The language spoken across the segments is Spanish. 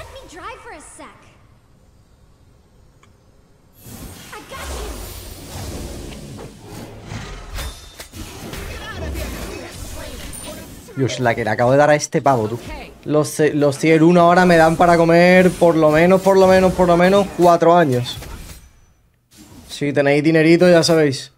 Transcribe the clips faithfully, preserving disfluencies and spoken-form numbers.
let me drive for a sec. I got you. Dios, la que le acabo de dar a este pavo, tú. Los, los tier uno ahora me dan para comer por lo menos, por lo menos, por lo menos cuatro años. Si tenéis dinerito, ya sabéis.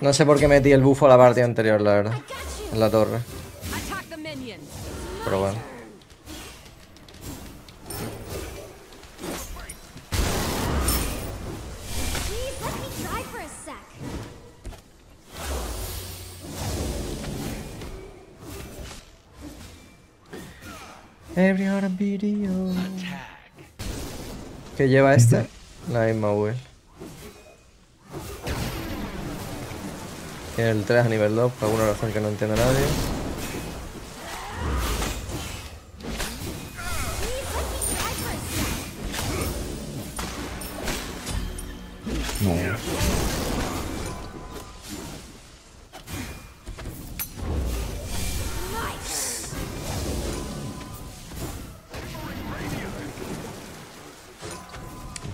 No sé por qué metí el bufo a la parte anterior, la verdad. En la torre. Pero bueno. Every other video. ¿Qué lleva este? La misma build. Tiene el tres a nivel dos, por alguna razón que no entiende nadie. No.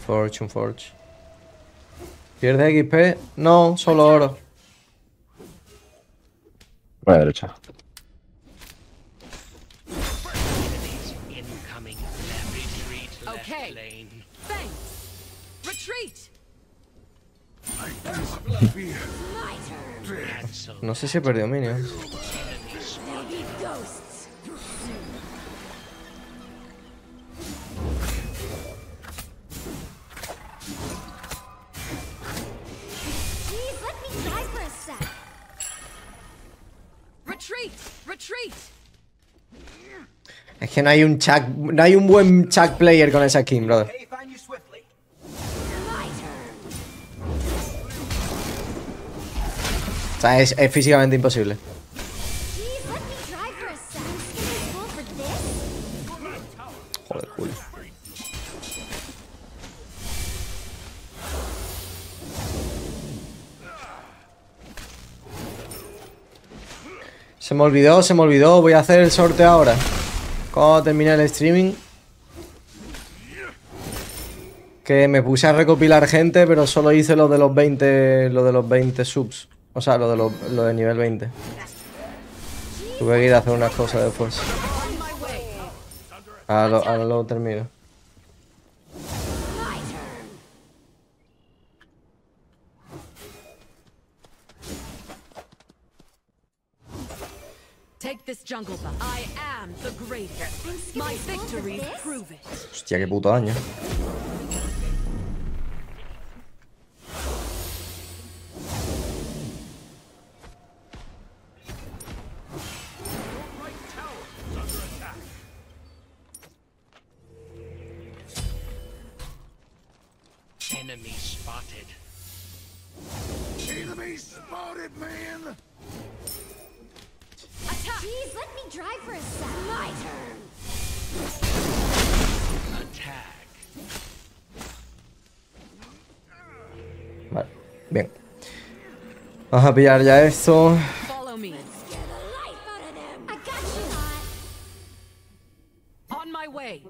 Fortune, Forge. ¿Pierde X P? No, solo oro. A la derecha. No sé si he perdido minions. Es que no hay un Chuck, no hay un buen Chuck player con esa skin, brother. O sea, es, es físicamente imposible. Joder, Julio. Se me olvidó, se me olvidó. Voy a hacer el sorteo ahora. Cuando terminé el streaming, que me puse a recopilar gente, pero solo hice lo de los veinte, lo de los veinte subs. O sea, lo de, los, lo de nivel veinte. Tuve que ir a hacer unas cosas después. Ahora, ahora lo termino. Hostia, qué puto daño. Enemy spotted. Enemy spotted, man. Jeez, let me drive for a sec. My turn. Attack. Vale, bien. Vamos a pillar ya esto. Follow me. Let's get the life out of them. I got you. On my way.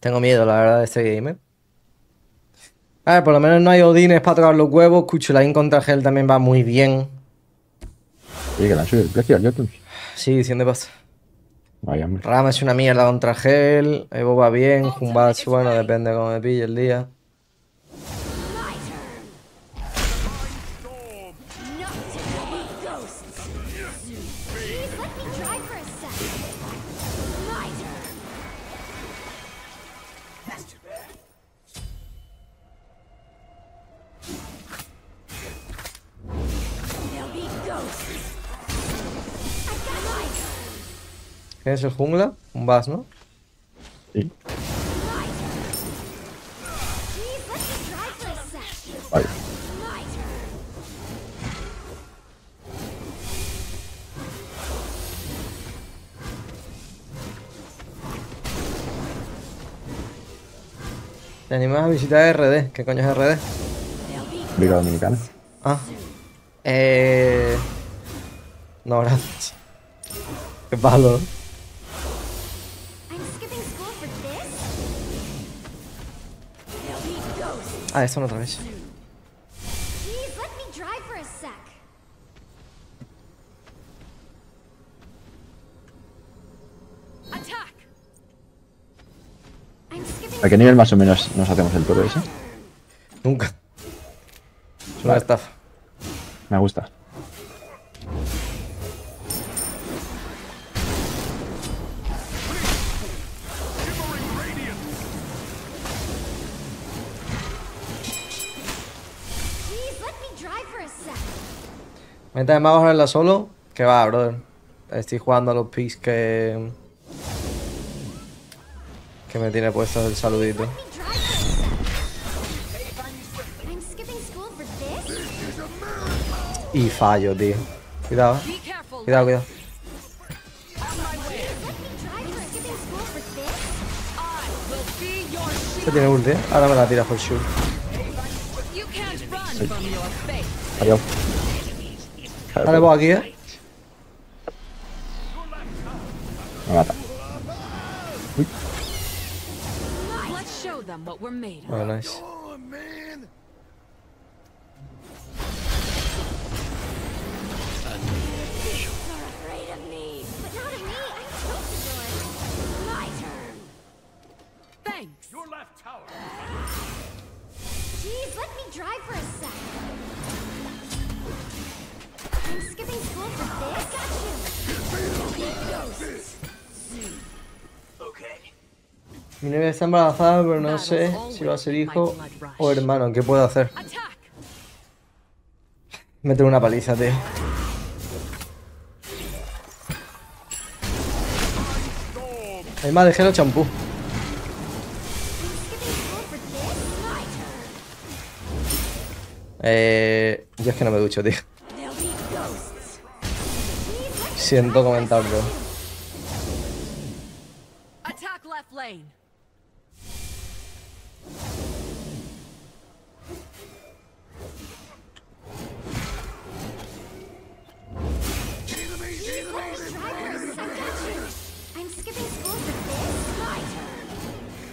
Tengo miedo, la verdad, de este game. A ver, por lo menos no hay odines para tocar los huevos. Cuchulain contra Hel también va muy bien. Sí, que la sube el precio al YouTube. Sí, cien de pasta. Vaya, hombre. Rama es una mierda contra Hel. Evo va bien. Jumbash, bueno, depende de cómo me pille el día. ¿Quién es el jungla? Un Bass, ¿no? Sí. Vale. Te animas a visitar R D. ¿Qué coño es R D? República Dominicana. Ah. Eh... No, gracias. Qué palo. Ah, esto no otra vez. ¿A qué nivel más o menos nos hacemos el toro ese? Nunca. Es una estafa. Me gusta. Meta de magos en la solo. Que va, brother. Estoy jugando a los picks que... que me tiene puesto el saludito. Y fallo, tío. Cuidado, eh. Cuidado, cuidado. Se tiene ulti, eh. Ahora me la tira for sure. Sí. Adiós. Dale vos aquí, eh. Me mata. Uy. Bueno, nice. Mi novia está embarazada, pero no sé si va a ser hijo o hermano. ¿Qué puedo hacer? Métele una paliza, tío. Es más ligero champú. Eh... Yo es que no me ducho, tío. Siento comentarlo.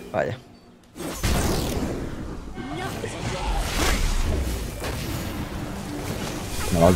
Vaya. Me va a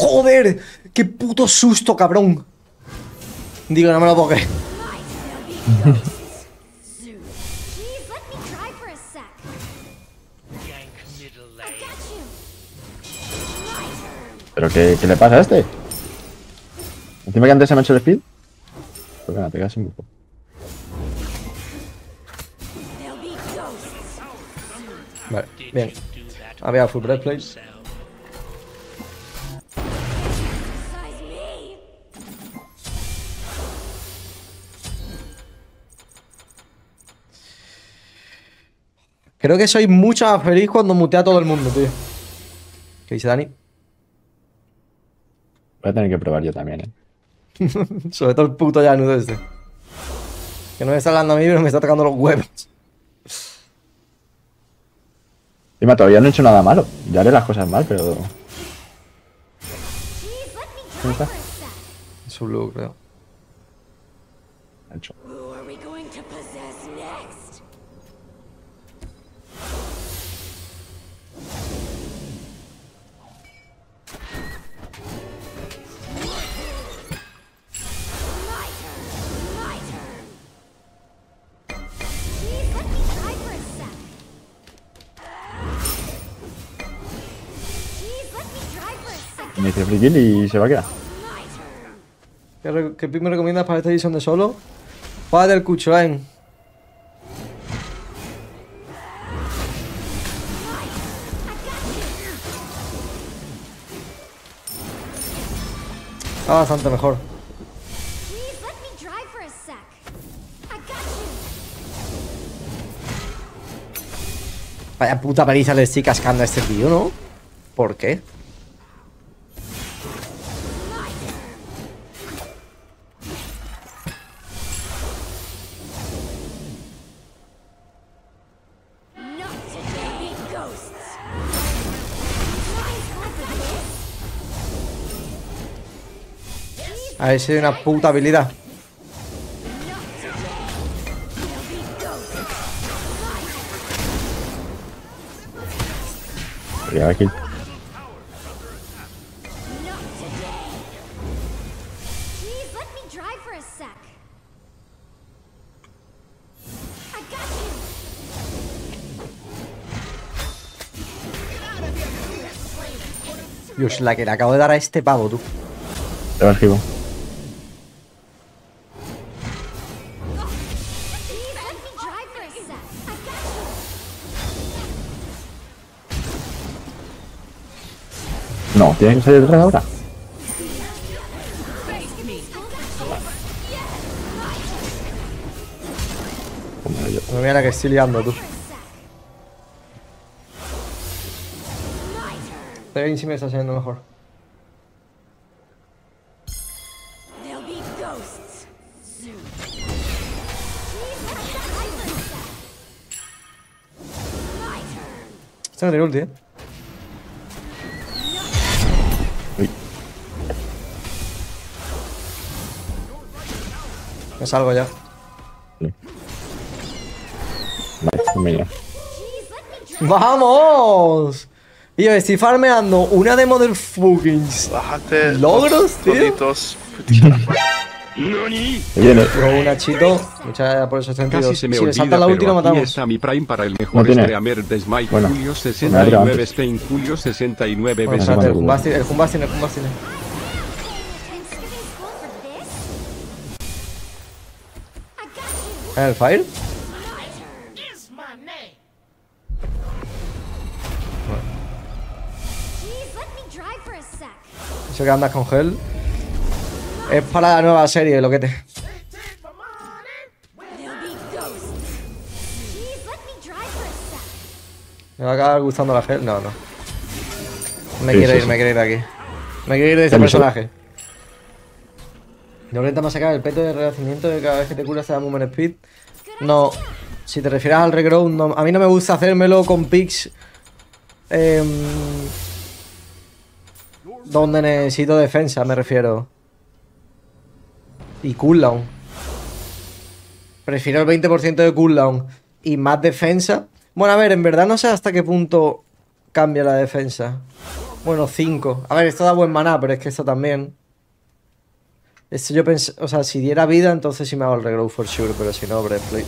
¡Joder! ¡Qué puto susto, cabrón! Digo, no me lo toque. ¿Pero qué, qué le pasa a este? Encima que antes se me ha hecho el speed. Pero que nada, te quedas sin buco. Vale, bien. Había full breastplate. Creo que soy mucho más feliz cuando mutea a todo el mundo, tío. ¿Qué dice Dani? Voy a tener que probar yo también, eh. Sobre todo el puto llanudo este. Que no me está hablando a mí, pero me está atacando los huevos. Encima, todavía no he hecho nada malo. Ya haré las cosas mal, pero... ¿Dónde está? En su blue, creo. Hecho. Me hice free kill y se va a quedar. ¿Qué, qué pick me recomiendas para esta edición de solo? Juega del Cuchulain. Está bastante mejor. Vaya puta paliza le estoy cascando a este tío, ¿no? ¿Por qué? A ver si hay una puta habilidad. Ya aquí. Dios, la que le acabo de dar a este pavo, tú. Te lo esquivo. No, tiene que salir Drak ahora. No, mira la que estoy liando, tú. Está bien, si me está saliendo mejor. Este no tiene ulti, eh. Me salgo ya. Sí. Vale, ¡vamos! Y yo estoy farmeando una demo del fucking... Bájate logros, tío. Viene. Pro un achito. Muchas gracias por esos sentidos. Si me salta la ulti lo matamos. Está mi prime para el mejor streamer de SMITE. Bueno. Julio sesenta y nueve Stein. Julio sesenta y nueve. Bueno, espérate, el Jumbastine, el Jumbastine, el Jumbastine. ¿El fire? Eso que andas con Hel es para la nueva serie, loquete. ¿Me va a acabar gustando la Hel? No, no. Me quiero ir, me quiero ir de aquí. Me quiero ir de este personaje. No intentamos sacar el peto de renacimiento de cada vez que te curas te da movement speed. No, si te refieres al regrow, no, a mí no me gusta hacérmelo con picks eh, donde necesito defensa, me refiero. Y cooldown. Prefiero el veinte por ciento de cooldown y más defensa. Bueno, a ver, en verdad no sé hasta qué punto cambia la defensa. Bueno, cinco. A ver, esto da buen maná, pero es que esto también... Esto yo pensé, o sea, si diera vida, entonces sí me hago el regrow for sure, pero si no, breastplate.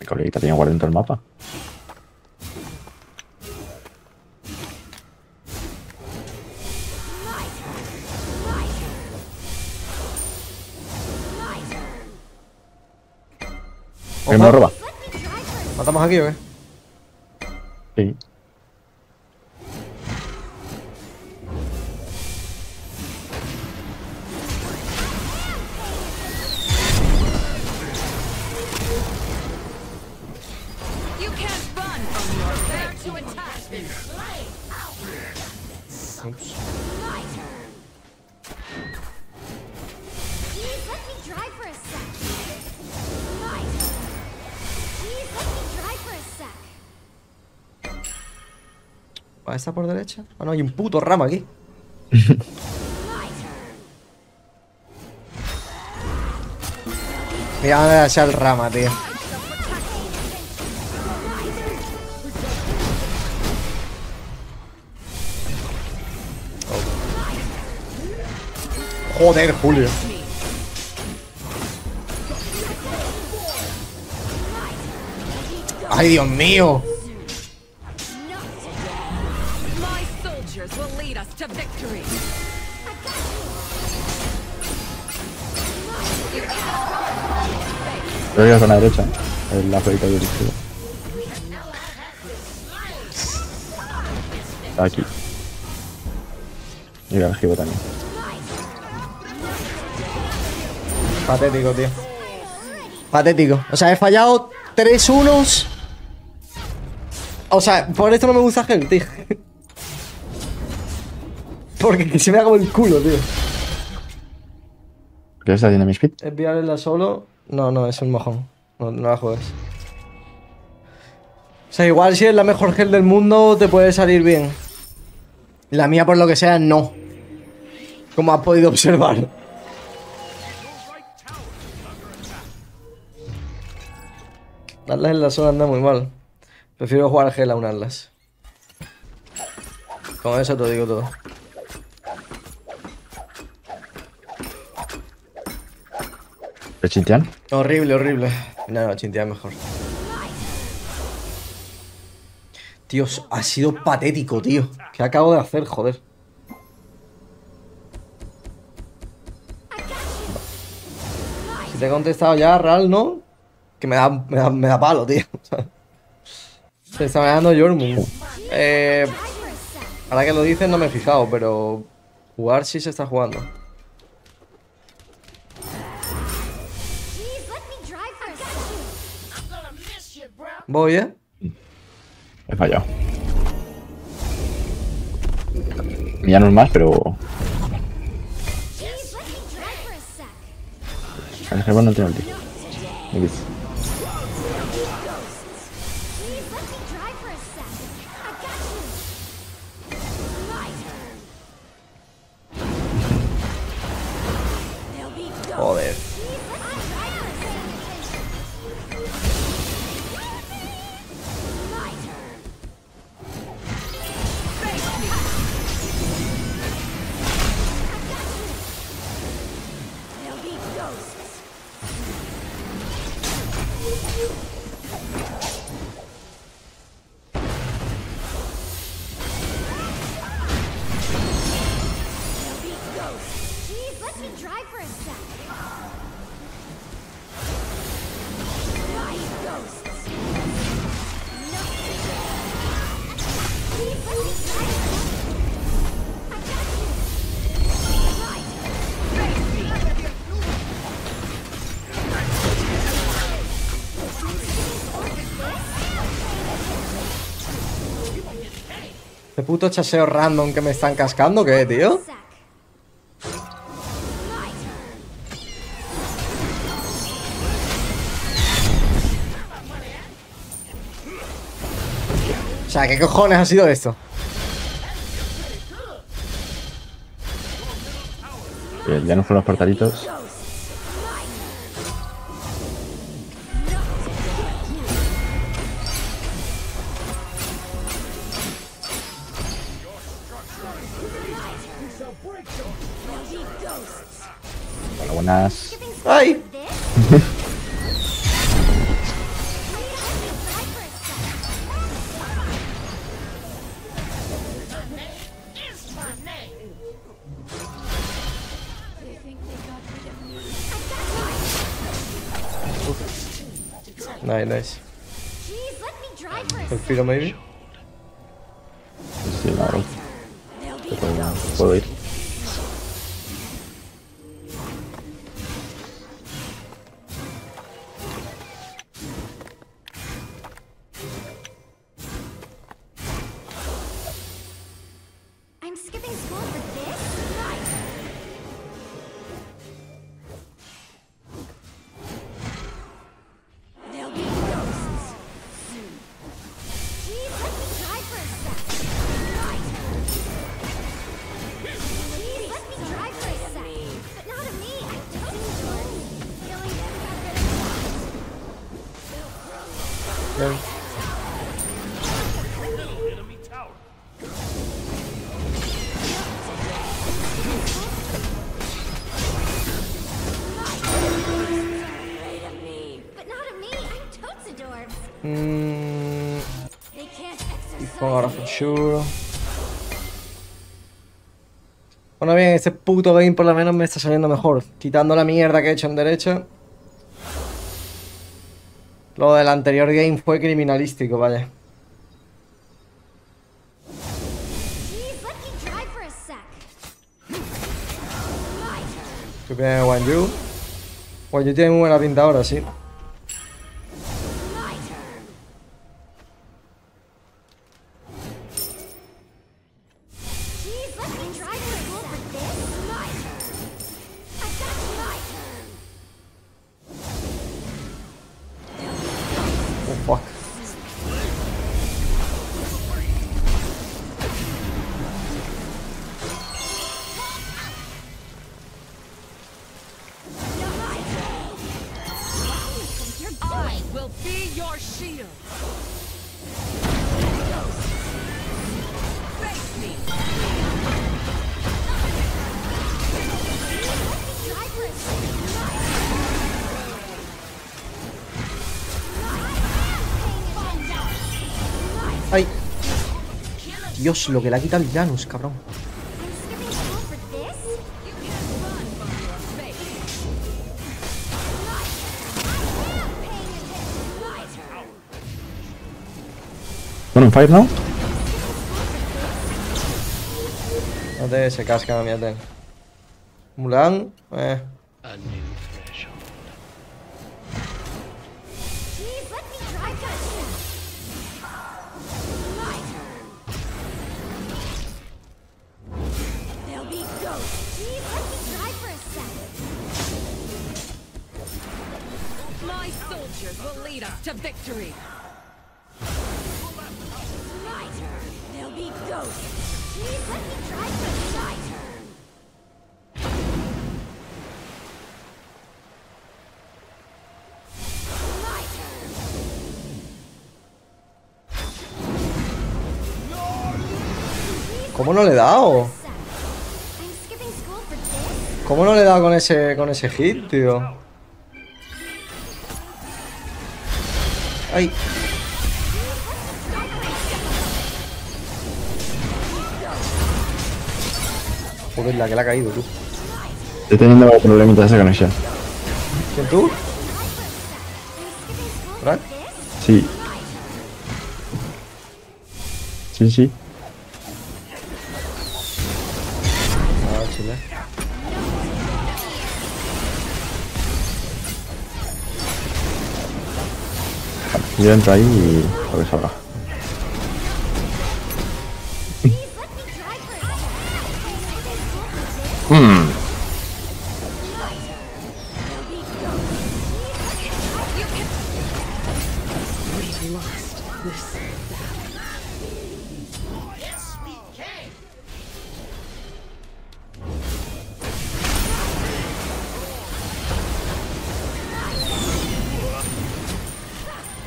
Mi coleguita tiene guardia dentro del mapa. ¿Me lo roba? ¿Matamos aquí o qué? Sí. ¿Está por derecha? Ah, no, hay un puto ramo aquí. Mira, me voy a echar el rama, tío. Oh. Joder, Julio. Ay, Dios mío. Will lead us to victory. Creo que con la derecha, el la fleita de izquierda. Aquí. Y el giro también. Patético, tío. Patético. O sea, he fallado tres unos. O sea, por esto no me gusta Hel, tío. Porque se me da como el culo, tío. ¿Qué está haciendo mi speed? Enviar en la solo. No, no, es un mojón. No, no la juegues. O sea, igual si es la mejor Hel del mundo, te puede salir bien. La mía, por lo que sea, no. Como has podido observar. Unarlas en la zona anda muy mal. Prefiero jugar Hel a unarlas. Con eso te lo digo todo. ¿Lo chintean? Horrible, horrible. No, no, chintean mejor. Dios, ha sido patético, tío. ¿Qué acabo de hacer, joder? Si te he contestado ya, Ral, ¿no? Que me da, me da, me da palo, tío. Se está ganando Jormun. Eh, ahora que lo dices no me he fijado, pero jugar sí se está jugando. Voy, ¿eh? He fallado. Ya no es más, pero... El Germán no tiene ulti. Joder. ¿Qué puto chaseo random que me están cascando, qué, tío? O sea, ¿qué cojones ha sido esto? Bien, ya no son los portalitos. Buenas. ¡Ay! Nice, nice. El piro, maybe. Sí, claro. Puedo ir. Mmm. Pongo ahora for sure. Bueno, bien, ese puto game por lo menos me está saliendo mejor. Quitando la mierda que he hecho en derecha. Lo del anterior game fue criminalístico, vaya. Que viene Wanyu. Wanyu tiene muy buena pinta ahora, sí. Ay. Dios, lo que le ha quitado el Janus, cabrón. Bueno, un five, ¿no? No te se casca, mírate. Mulan, eh. ¿Cómo no le he dado? ¿Cómo no le he dado con ese, con ese hit, tío? Ay. Joder, la que le ha caído, tú. Estoy teniendo problemitas de esa conexión. ¿Quién tú? ¿Drak? Sí. Sí, sí. Yo entro ahí y lo que salga. Hmm.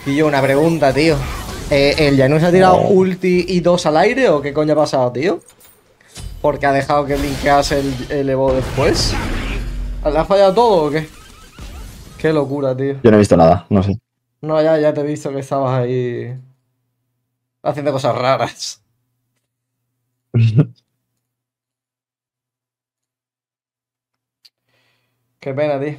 Pillo, una pregunta, tío. Eh, ¿El Janus ha tirado no. ulti y dos al aire o qué coño ha pasado, tío? Porque ha dejado que blinkease el, el Evo después. ¿Le ha fallado todo o qué? Qué locura, tío. Yo no he visto nada, no sé. No, ya, ya te he visto que estabas ahí haciendo cosas raras. Qué pena, tío.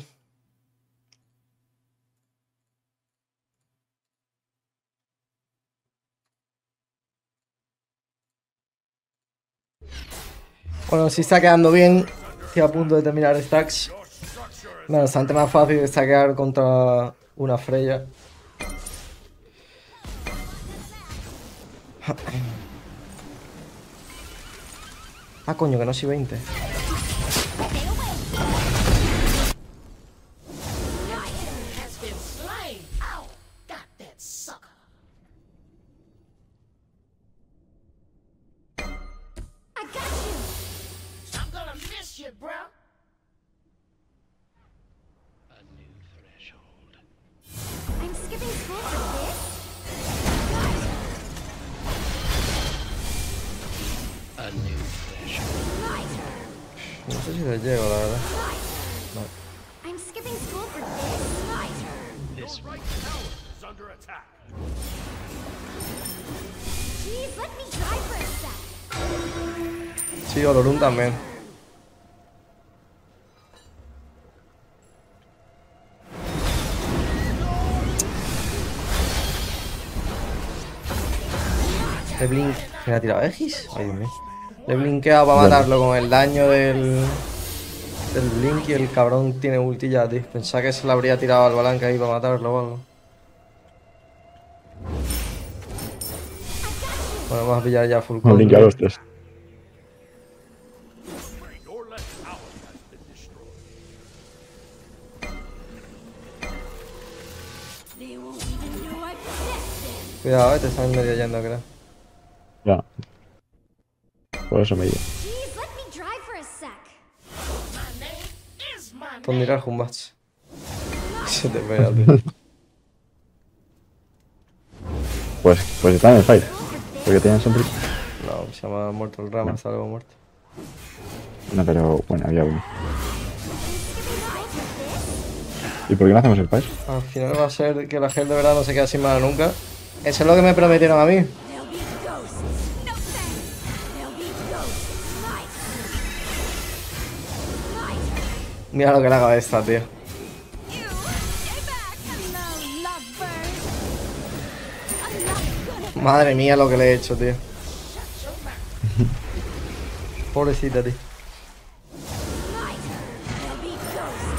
Bueno, si está quedando bien, estoy a punto de terminar stacks. Bueno, bastante más fácil de stackear contra una Freya. Ah, coño, que no soy veinte. Sí, Olorun también. Le blink... ¿Se le ha tirado X? Ay, Dios mío. Le he blinkeado para bueno. matarlo con el daño del... del blink y el cabrón tiene ulti ya, tío. Pensaba que se le habría tirado al balanca ahí para matarlo o algo. Bueno, vamos a pillar ya full combo. Vamos a los tres. Cuidado, eh, te están medio yendo, creo. Ya. Por eso me llevo. Por mirar Jumbach. Se te pega, tío. Pues, pues están en el fight. Porque tenían siempre. No, se me ha muerto el Rama, no. Salvo muerto. No, pero bueno, había uno. ¿Y por qué no hacemos el fight? Al final va a ser que la Hel de verdad no se queda sin mala nunca. Eso es lo que me prometieron a mí. Mira lo que le hago a esta, tío. Madre mía lo que le he hecho, tío. Pobrecita, tío.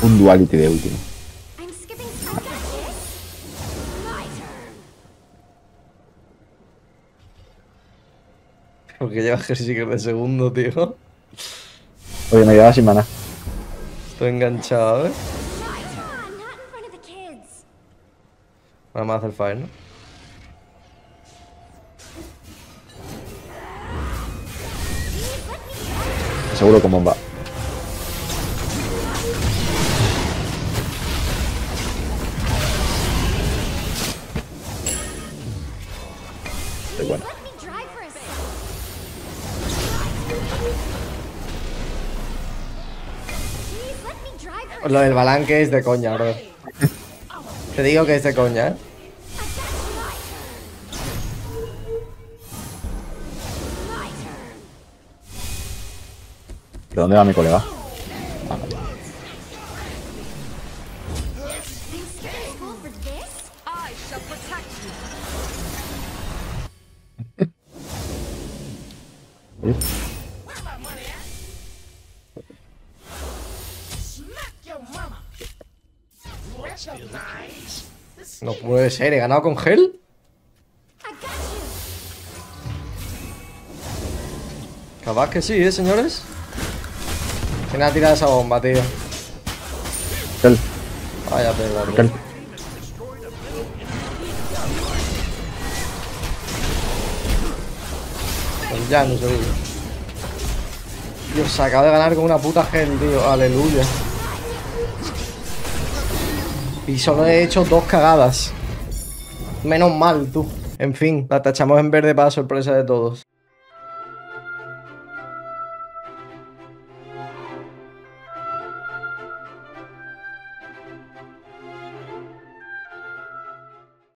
Un duality de último. Porque llevas G-Seeker de segundo, tío. Oye, me quedaba sin maná. Estoy enganchado, ¿eh? Nada más hace el fire, ¿no? Seguro con bomba. Estoy bueno. Lo del balanque es de coña, bro. Te digo que es de coña, ¿eh? ¿De dónde va mi colega? Ah, no. No puede ser, he ganado con Hel. Capaz que sí, ¿eh, señores? ¿Quién ha tirado esa bomba, tío? Hel. Vaya perda, tío. Hel. Pues ya no se vive. Dios, se acaba de ganar con una puta Hel, tío. Aleluya. Y solo he hecho dos cagadas. Menos mal, tú. En fin, la tachamos en verde para sorpresa de todos.